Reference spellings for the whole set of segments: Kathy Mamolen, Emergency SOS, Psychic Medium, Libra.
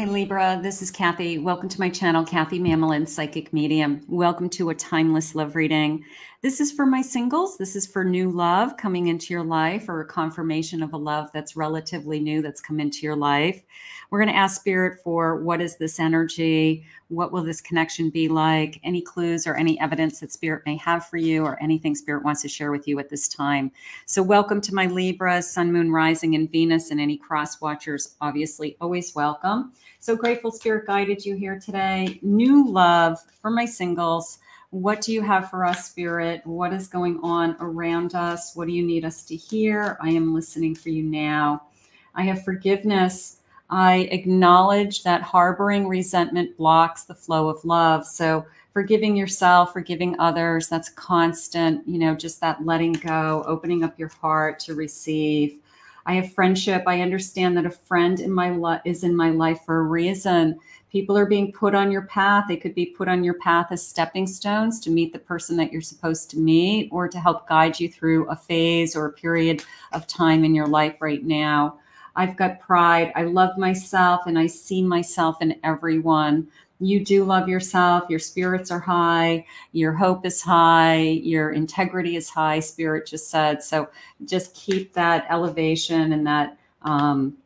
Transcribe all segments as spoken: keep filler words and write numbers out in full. Hi, Libra. This is Kathy. Welcome to my channel, Kathy Mamolen, Psychic Medium. Welcome to a timeless love reading. This is for my singles. This is for new love coming into your life or a confirmation of a love that's relatively new that's come into your life. We're going to ask Spirit for what is this energy? What will this connection be like? Any clues or any evidence that Spirit may have for you or anything Spirit wants to share with you at this time. So welcome to my Libra, Sun, Moon, Rising, and Venus, and any cross watchers, obviously always welcome. So grateful Spirit guided you here today. New love for my singles. What do you have for us, Spirit? What is going on around us? What do you need us to hear? I am listening for you now. I have forgiveness. I acknowledge that harboring resentment blocks the flow of love. So forgiving yourself, forgiving others, that's constant, you know, just that letting go, opening up your heart to receive. I have friendship. I understand that a friend in my life is in my life for a reason. People are being put on your path. They could be put on your path as stepping stones to meet the person that you're supposed to meet or to help guide you through a phase or a period of time in your life right now. I've got pride. I love myself and I see myself in everyone. You do love yourself. Your spirits are high. Your hope is high. Your integrity is high, Spirit just said. So just keep that elevation and that um,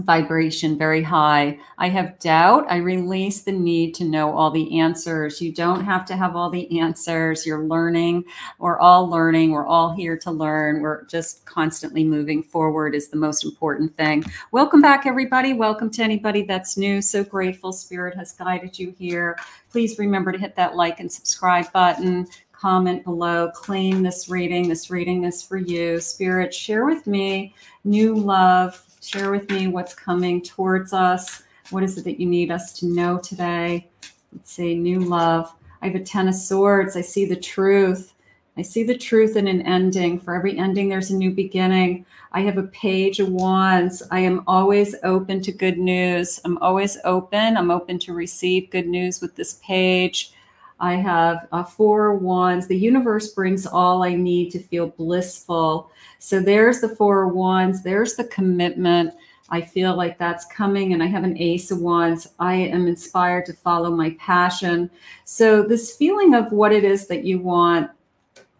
vibration very high. I have doubt. I release the need to know all the answers. You don't have to have all the answers. You're learning. We're all learning. We're all here to learn. We're just constantly moving forward is the most important thing. Welcome back, everybody. Welcome to anybody that's new. So grateful Spirit has guided you here. Please remember to hit that like and subscribe button. Comment below, claim this reading. This reading is for you. Spirit, share with me new love. Share with me what's coming towards us. What is it that you need us to know today? Let's see, new love. I have a Ten of Swords. I see the truth. I see the truth in an ending. For every ending, there's a new beginning. I have a Page of Wands. I am always open to good news. I'm always open. I'm open to receive good news with this page. I have a Four of Wands. The universe brings all I need to feel blissful. So there's the Four of Wands. There's the commitment. I feel like that's coming. And I have an Ace of Wands. I am inspired to follow my passion. So this feeling of what it is that you want.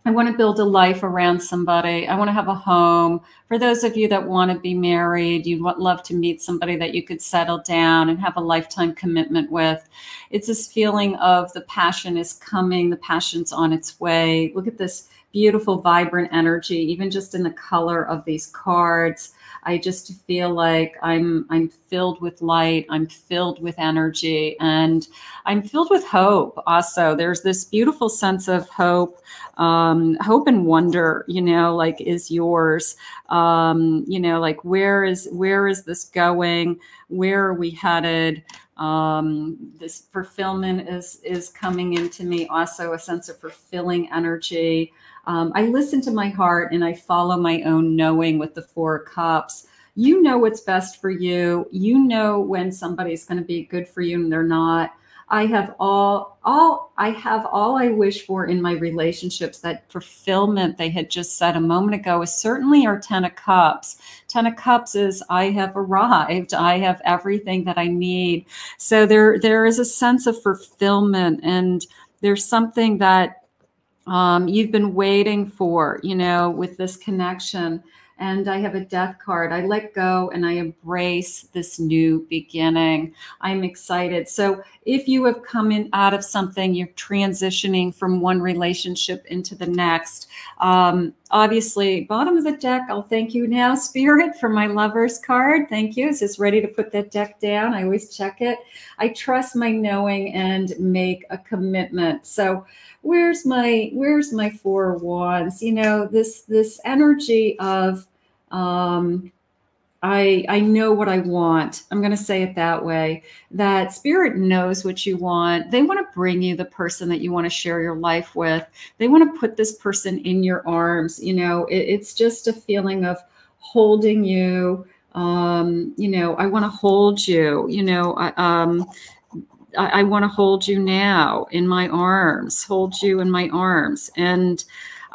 I want to build a life around somebody. I want to have a home. For those of you that want to be married, you'd love to meet somebody that you could settle down and have a lifetime commitment with. It's this feeling of the passion is coming. The passion's on its way. Look at this beautiful, vibrant energy, even just in the color of these cards. I just feel like I'm, I'm filled with light. I'm filled with energy and I'm filled with hope. Also, there's this beautiful sense of hope, um, hope and wonder, you know, like is yours, um, you know, like where is, where is this going? Where are we headed? Um, this fulfillment is, is coming into me. Also a sense of fulfilling energy. Um, I listen to my heart and I follow my own knowing with the Four of Cups. You know what's best for you. You know when somebody's going to be good for you and they're not. I have all, all, I have all I wish for in my relationships. That fulfillment they had just said a moment ago is certainly our Ten of Cups. Ten of Cups is I have arrived. I have everything that I need. So there, there is a sense of fulfillment and there's something that Um, you've been waiting for, you know, with this connection. And I have a Death card. I let go and I embrace this new beginning. I'm excited. So if you have come in out of something, you're transitioning from one relationship into the next. Um, obviously, bottom of the deck, I'll thank you now, Spirit, for my Lovers card. Thank you. It's just ready to put that deck down. I always check it. I trust my knowing and make a commitment. So where's my, where's my Four of Wands? You know, this, this energy of, Um, I, I know what I want. I'm going to say it that way, that Spirit knows what you want. They want to bring you the person that you want to share your life with. They want to put this person in your arms. You know, it, it's just a feeling of holding you. Um, you know, I want to hold you, you know, I, um, I, I want to hold you now in my arms, hold you in my arms. And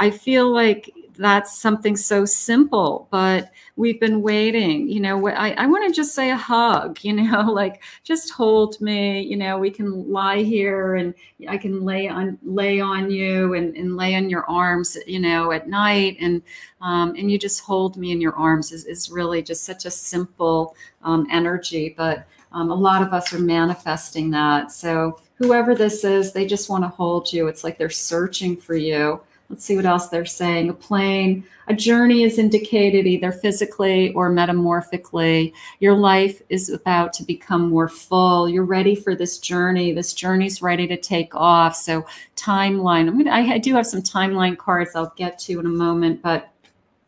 I feel like that's something so simple, but we've been waiting. You know, I, I want to just say a hug, you know, like just hold me, you know, we can lie here and I can lay on, lay on you and, and lay on your arms, you know, at night. And, um, and you just hold me in your arms is, is really just such a simple um, energy, but um, a lot of us are manifesting that. So whoever this is, they just want to hold you. It's like they're searching for you. Let's see what else they're saying. A plane, a journey is indicated either physically or metamorphically. Your life is about to become more full. You're ready for this journey. This journey's ready to take off. So timeline, I'm gonna, I, I do have some timeline cards I'll get to in a moment, but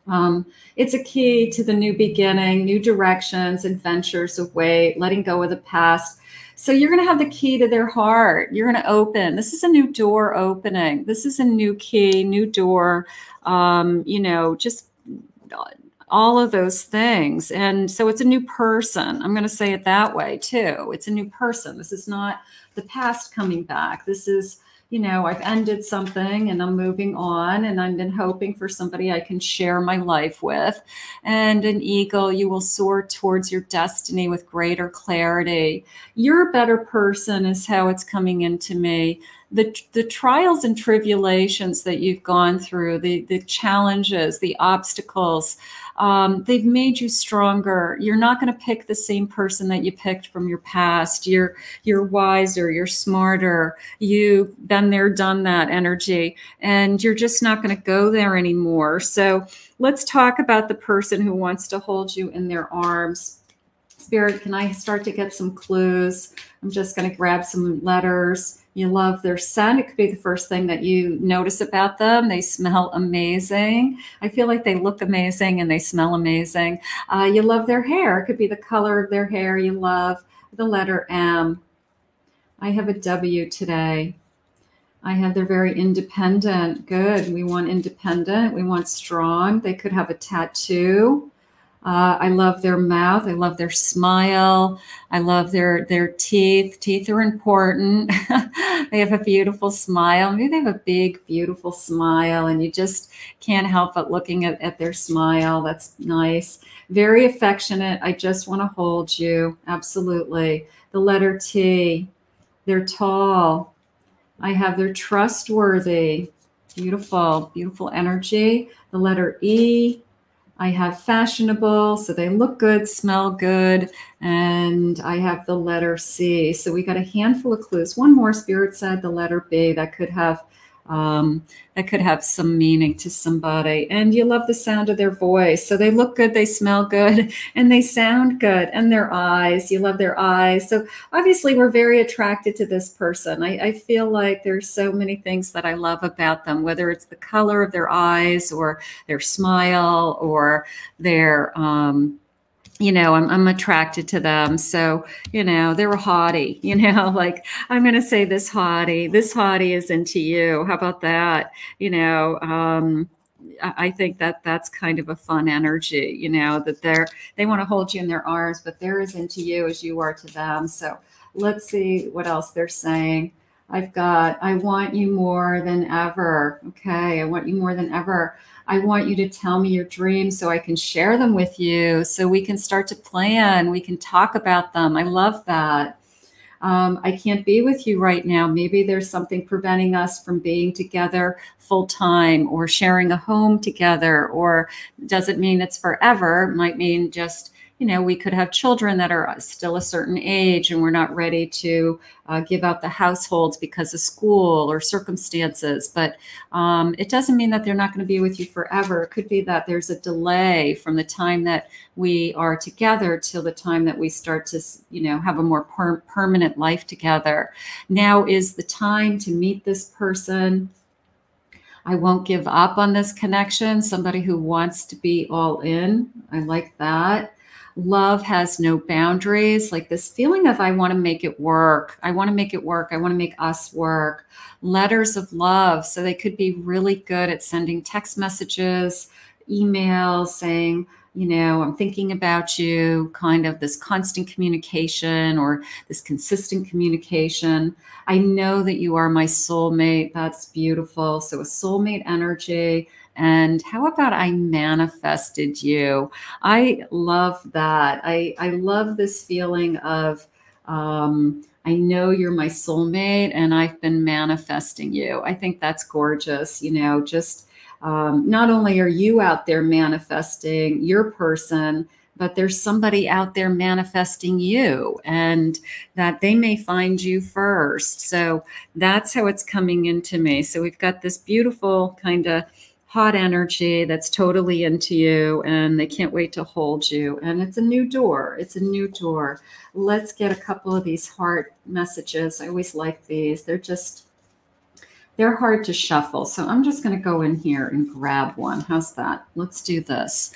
um, it's a key to the new beginning, new directions, adventures away, letting go of the past. So you're going to have the key to their heart. You're going to open. This is a new door opening. This is a new key, new door, um, you know, just all of those things. And so it's a new person. I'm going to say it that way too. It's a new person. This is not the past coming back. This is, you know, I've ended something and I'm moving on, and I've been hoping for somebody I can share my life with. And an eagle, you will soar towards your destiny with greater clarity. You're a better person is how it's coming into me. The, the trials and tribulations that you've gone through, the, the challenges, the obstacles, um, they've made you stronger. You're not going to pick the same person that you picked from your past. You're, you're wiser, you're smarter, you've been there, done that energy, and you're just not going to go there anymore. So let's talk about the person who wants to hold you in their arms. Spirit, can I start to get some clues? I'm just going to grab some letters. You love their scent. It could be the first thing that you notice about them. They smell amazing. I feel like they look amazing and they smell amazing. Uh, you love their hair. It could be the color of their hair. You love the letter M. I have a W today. I have, they're very independent. Good. We want independent. We want strong. They could have a tattoo. Uh, I love their mouth. I love their smile. I love their, their teeth. Teeth are important. They have a beautiful smile. Maybe they have a big, beautiful smile, and you just can't help but looking at, at their smile. That's nice. Very affectionate. I just want to hold you. Absolutely. The letter T. They're tall. I have their trustworthy. Beautiful, beautiful energy. The letter E. I have fashionable, so they look good, smell good, and I have the letter C. So we got a handful of clues. One more, Spirit said the letter B. That could have um, that could have some meaning to somebody. And you love the sound of their voice. So they look good, they smell good, and they sound good. And their eyes, you love their eyes. So obviously we're very attracted to this person. I, I feel like there's so many things that I love about them, whether it's the color of their eyes or their smile or their, um, you know, I'm, I'm attracted to them. So, you know, they're a hottie, you know, like I'm going to say this hottie, this hottie is into you. How about that? You know, um, I think that that's kind of a fun energy, you know, that they're, they want to hold you in their arms, but they're as into you as you are to them. So let's see what else they're saying. I've got, I want you more than ever. Okay. I want you more than ever. I want you to tell me your dreams so I can share them with you, so we can start to plan. We can talk about them. I love that. Um, I can't be with you right now. Maybe there's something preventing us from being together full time or sharing a home together, or doesn't mean it's forever. It might mean just, you know, we could have children that are still a certain age and we're not ready to uh, give up the households because of school or circumstances. But um, it doesn't mean that they're not going to be with you forever. It could be that there's a delay from the time that we are together till the time that we start to, you know, have a more per permanent life together. Now is the time to meet this person. I won't give up on this connection. Somebody who wants to be all in. I like that. Love has no boundaries, like this feeling of I want to make it work. I want to make it work. I want to make us work. Letters of love. So they could be really good at sending text messages, emails saying, you know, I'm thinking about you, kind of this constant communication or this consistent communication. I know that you are my soulmate. That's beautiful. So a soulmate energy. And how about I manifested you? I love that. I, I love this feeling of, um, I know you're my soulmate and I've been manifesting you. I think that's gorgeous. You know, just um, not only are you out there manifesting your person, but there's somebody out there manifesting you, and that they may find you first. So that's how it's coming into me. So we've got this beautiful kind of hot energy that's totally into you, and they can't wait to hold you. And it's a new door. It's a new door. Let's get a couple of these heart messages. I always like these. They're just, they're hard to shuffle. So I'm just going to go in here and grab one. How's that? Let's do this.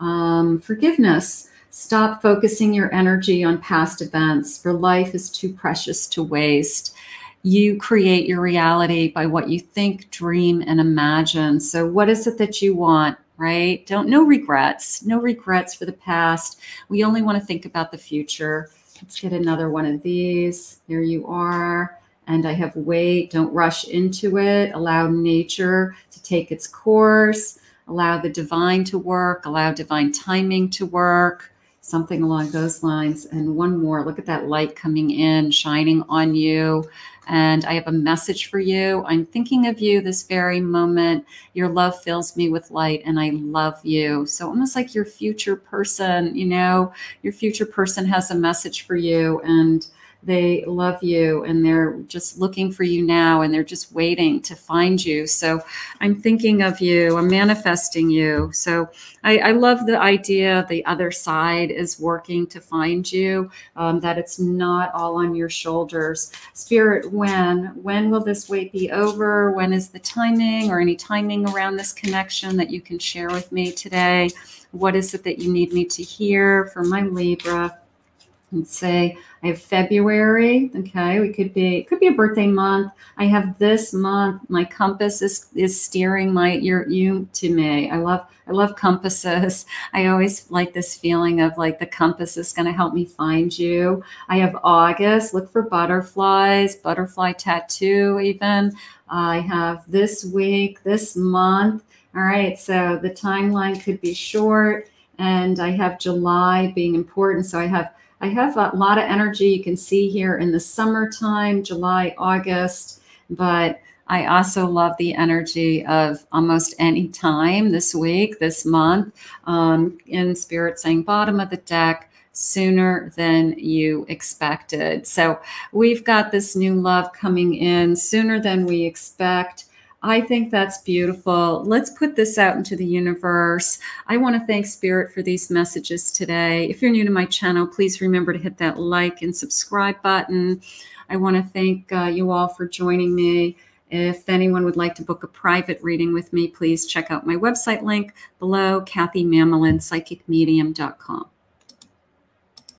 Um, forgiveness. Stop focusing your energy on past events, for life is too precious to waste. You create your reality by what you think, dream, and imagine. So what is it that you want, right? Don't, no regrets, no regrets for the past. We only want to think about the future. Let's get another one of these. There you are. And I have wait. Don't rush into it. Allow nature to take its course. Allow the divine to work. Allow divine timing to work. Something along those lines. And one more, look at that light coming in, shining on you. And I have a message for you. I'm thinking of you this very moment. Your love fills me with light and I love you. So almost like your future person, you know, your future person has a message for you and they love you and they're just looking for you now and they're just waiting to find you. So I'm thinking of you, I'm manifesting you. So I, I love the idea the other side is working to find you, um, that it's not all on your shoulders. Spirit, when? When will this wait be over? When is the timing or any timing around this connection that you can share with me today? What is it that you need me to hear for my Libra? Let's say I have February. Okay, we could be, it could be a birthday month. I have this month. My compass is is steering my your you to me. I love I love compasses. I always like this feeling of like the compass is going to help me find you. I have August. Look for butterflies, butterfly tattoo. Even I have this week, this month. All right, so the timeline could be short, and I have July being important. So I have. I have a lot of energy. You can see here in the summertime, July, August, but I also love the energy of almost any time this week, this month, um, in spirit saying bottom of the deck, sooner than you expected. So we've got this new love coming in sooner than we expect. I think that's beautiful. Let's put this out into the universe. I want to thank Spirit for these messages today. If you're new to my channel, please remember to hit that like and subscribe button. I want to thank uh, you all for joining me. If anyone would like to book a private reading with me, please check out my website link below, Kathy Mamolen, psychic medium dot com.